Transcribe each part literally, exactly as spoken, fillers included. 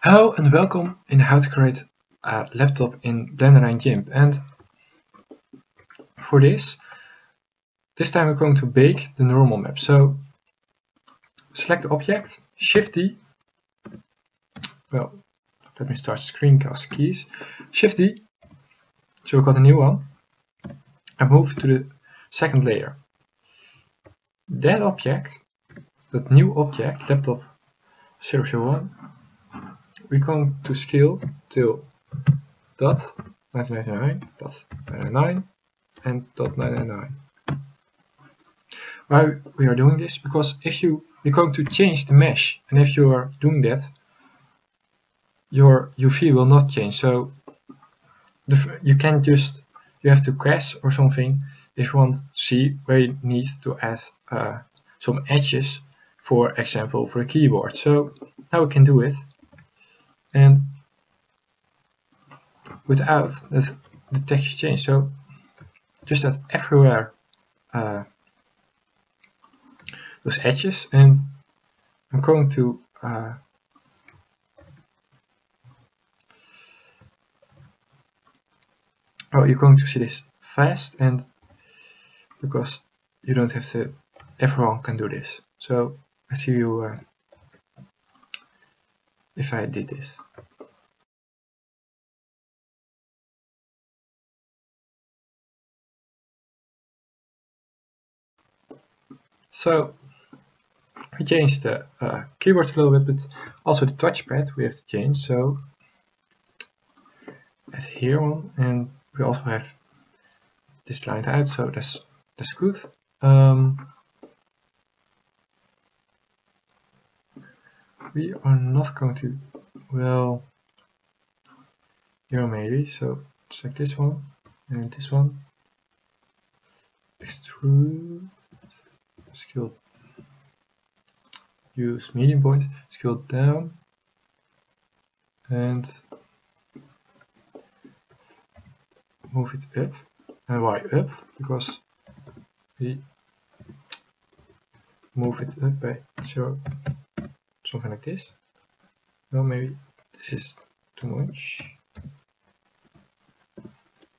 Hello and welcome in how to create a laptop in Blender and GIMP. And for this, this time we're going to bake the normal map. So select object, shift D. Well, let me start screencast keys. Shift D. So we've got a new one. And move to the second layer. That object, that new object, laptop zero zero one. We come to scale till dot nine nine nine, dot nine nine nine, and dot nine nine nine. Why we are doing this? Because if you we're going to change the mesh, and if you are doing that, your U V will not change. So the, you can just you have to cast or something if you want to see where you need to add uh, some edges, for example, for a keyboard. So now we can do it. And without that the text change, so just add everywhere uh, those edges, and I'm going to uh, oh, you're going to see this fast, and because you don't have to, everyone can do this. So I see you. Uh, If I did this. So we changed the uh, keyboard a little bit, but also the touchpad we have to change. So add here one, and we also have this lined out, so that's that's good. Um, We are not going to, well, here maybe, so select this one and this one, extrude, scale, use medium point, scale down, and move it up. And why up? Because we move it up by zero. Something like this. Well, maybe this is too much,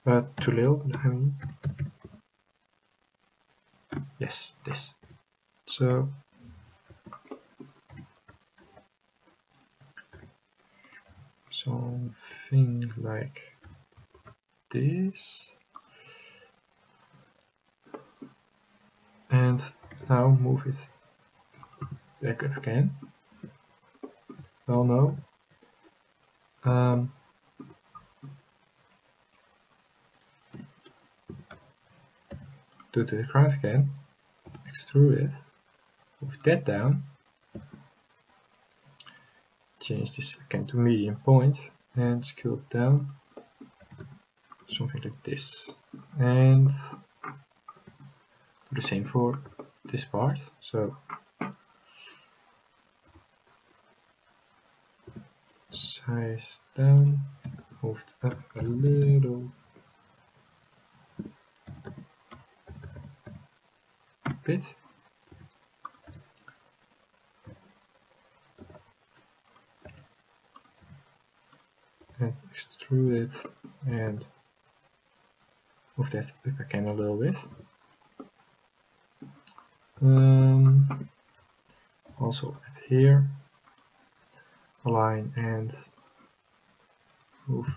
but too little, I mean. Yes, this. So something like this. And now move it back up again. Well, no. Um, do it to the ground again. Extrude it. Move that down. Change this again to medium point and scale it down. Something like this. And do the same for this part. So. Size down, moved up a little bit. And extrude it and move that up again a little bit. Um, also at here. Align and move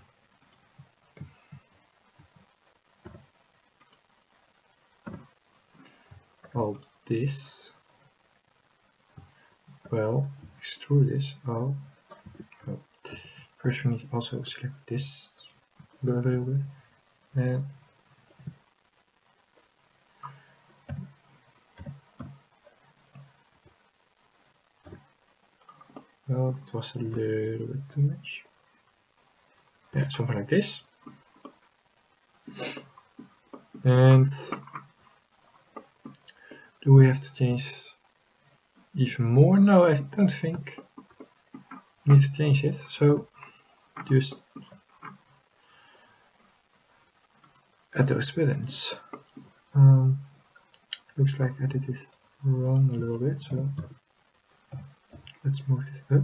all this. Well, extrude this. Oh, oh. First we need to also select this a little bit and well, it was a little bit too much. Yeah, something like this. And do we have to change even more? No, I don't think we need to change it. So just add those buttons. Um, looks like I did it wrong a little bit. So let's move this up.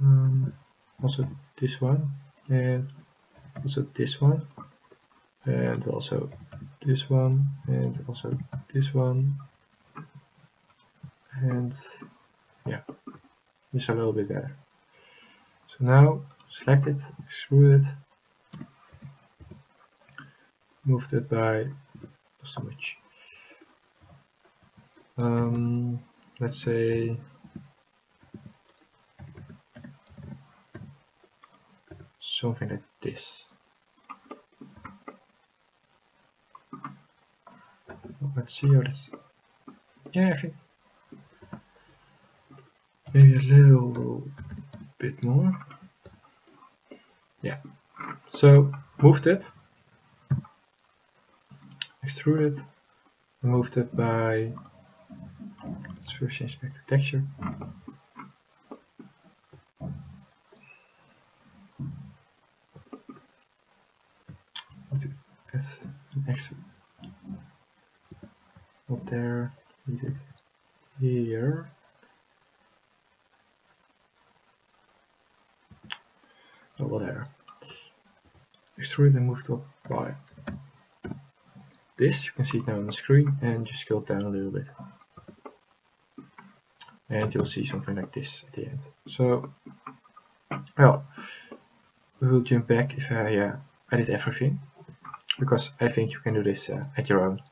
um, also this one, and also this one, and also this one, and also this one, and yeah, just a little bit better. So now select it, extrude it, move that by just too much. Um, let's say something like this. Let's see how this. Yeah, I think maybe a little bit more. Yeah. So move tip, extrude it, and move tip by. Let's first change back to texture. As an extra. Not there, it is here. Oh, whatever. Extrude and move to apply. This, you can see it now on the screen, and just scale down a little bit. And you'll see something like this at the end. So, well, we will jump back if I uh, edit everything, because I think you can do this uh, at your own.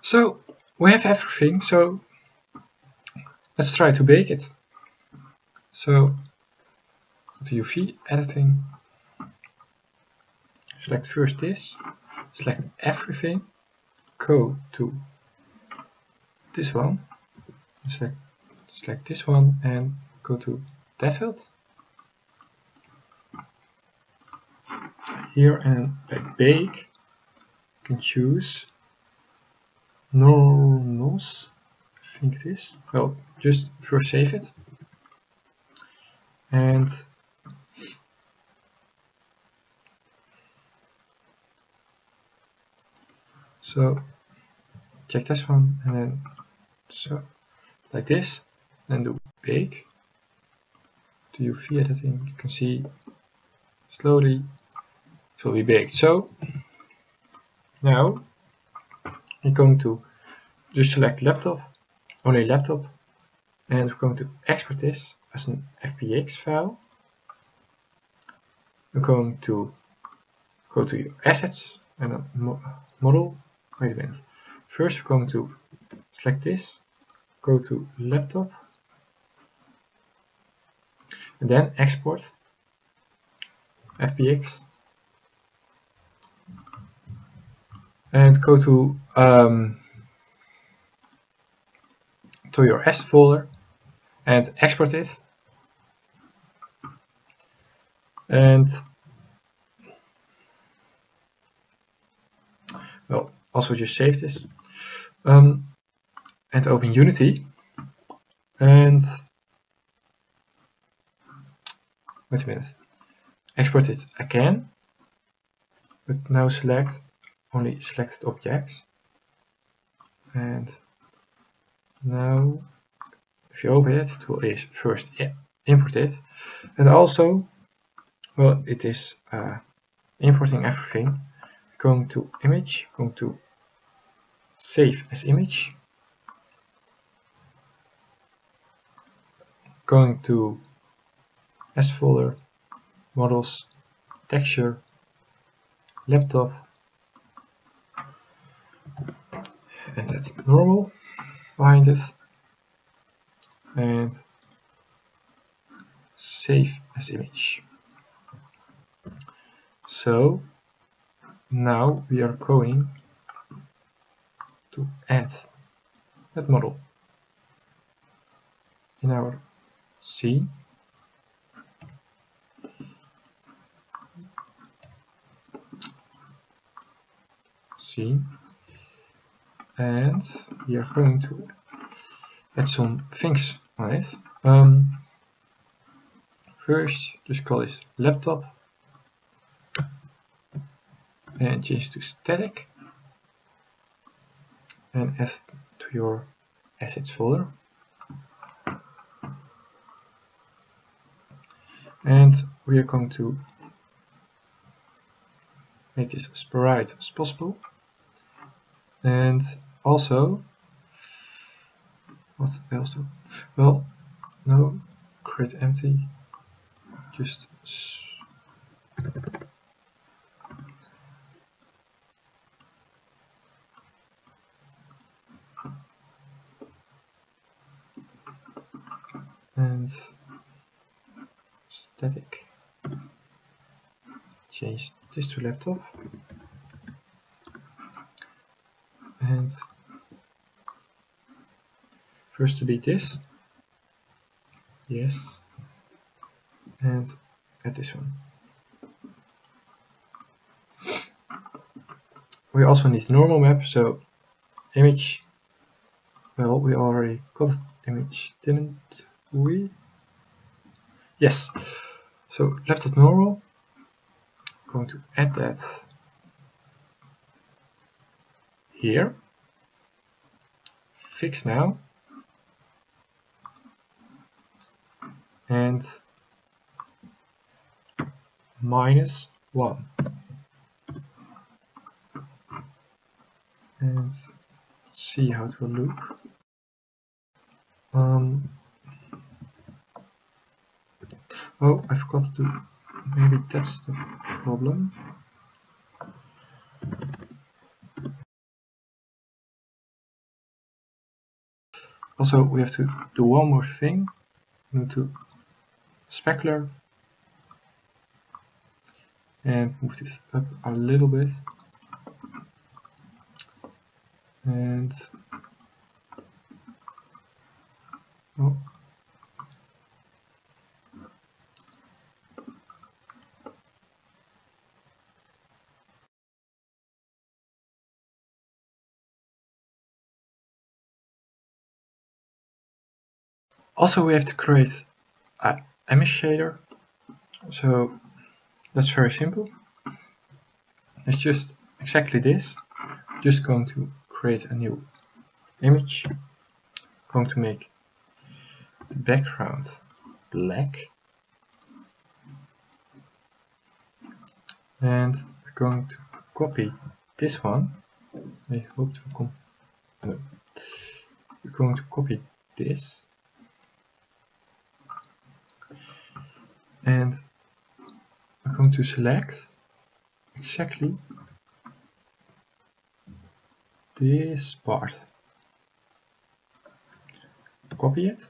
So we have everything, so let's try to bake it. So to U V editing, select first this, select everything, go to this one, select, select this one, and go to default here, and by bake you can choose normals, I think it is. Well, just first save it, and so check this one, and then so like this, and do bake to U V editing. You can see slowly it will be baked. So now we're going to just select laptop, only laptop, and we're going to export this as an F B X file. We're going to go to your assets and a mo model. Wait a minute. First, we're going to select this, go to laptop, and then export F B X. And go to um, to your asset folder and export it. And well, also just save this um, and open Unity. And wait a minute, export it again. But now select. Only selected objects, and now if you open it, it will first import it, and also, well, it is uh, importing everything. We're going to image, going to save as image, going to S folder, models, texture, laptop. And that's normal behind it, and save as image. So now we are going to add that model in our scene, see. And we are going to add some things on it. Um, first, just call this laptop and change to static and add to your assets folder. And we are going to make this as bright as possible. And also, what else do? Well, no, grid empty, just and static. Change this to laptop. And first to be this, yes, and add this one. We also need normal map, so image, well, we already got image, didn't we? Yes, so laptop normal, I'm going to add that here, fix now, and minus one, and let's see how it will look. Um, oh, I forgot to, maybe that's the problem. Also, we have to do one more thing. We need to specular and move this up a little bit. And oh, also, we have to create an image shader, so that's very simple. It's just exactly this. Just going to create a new image. Going to make the background black, and we're going to copy this one. I hope to come. No. We're going to copy this. And I'm going to select exactly this part. Copy it,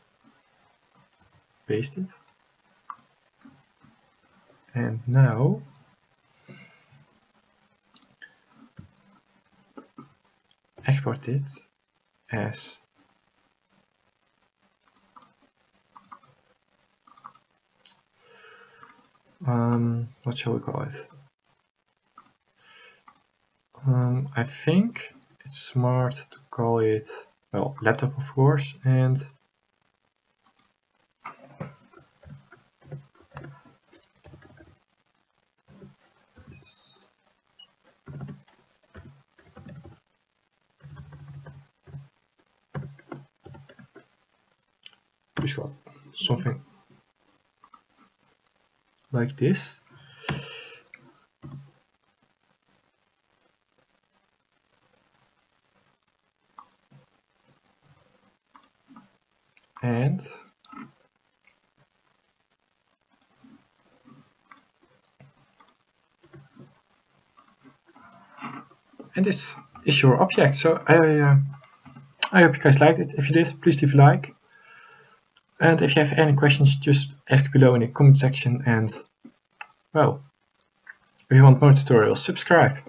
paste it, and now export it as Um, what shall we call it? Um, I think it's smart to call it, well, laptop of course, and we got something like this, and and this is your object. So I uh, I hope you guys liked it. If you did, please leave a like. And if you have any questions, just ask below in the comment section. And well, if you want more tutorials, subscribe.